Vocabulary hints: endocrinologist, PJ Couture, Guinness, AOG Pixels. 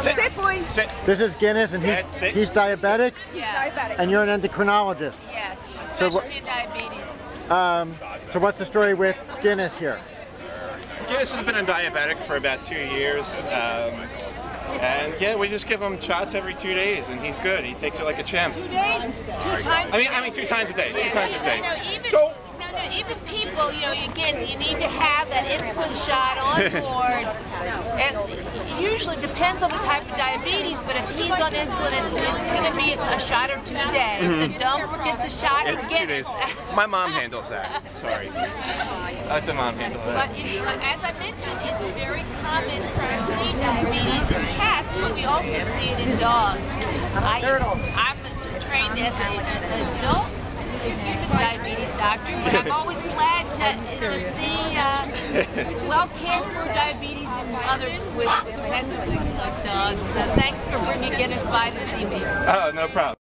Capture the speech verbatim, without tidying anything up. Sit. Sit, boy. Sit. This is Guinness, and he's, he's diabetic? Yeah. He's diabetic. And you're an endocrinologist? Yes, especially in diabetes. Um, so what's the story with Guinness here? Guinness has been a diabetic for about two years. Um, And yeah, we just give him shots every two days, and he's good. He takes it like a champ. Two days, two times. I mean, I mean, two times a day. Yeah, two times a day. You know, even, Don't. No, no, even people, you know, again, you need to have that insulin shot on board. And it usually depends on the type of diabetes, but if he's on insulin, it's, it's going to be a shot or two a day. Mm-hmm. So don't forget the shot. It's two days. My mom handles that. Sorry, let the mom handle that. But it's, as I mentioned, it's very common to see diabetes in cats, but we also see it in dogs. I, I'm trained as an adult diabetes doctor, but I'm always glad to, to see uh, well cared for diabetes and other with pets like dogs. So thanks for bringing Guinness by to see me. Oh, no problem.